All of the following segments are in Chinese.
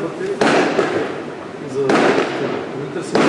бактериите за храните са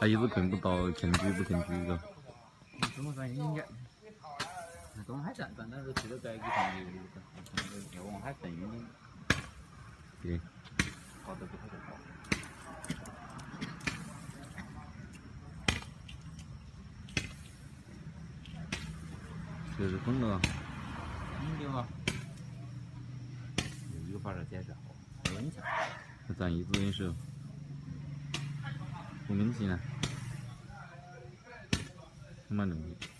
他一直啃不到，啃猪不啃猪的。怎么啃应该？东海站，但是去了这个地方就往海镇。对。搞得不太好。这是公的。公的吗？有发热天是好，温下。他咱一直也是。 我明天呢，慢点。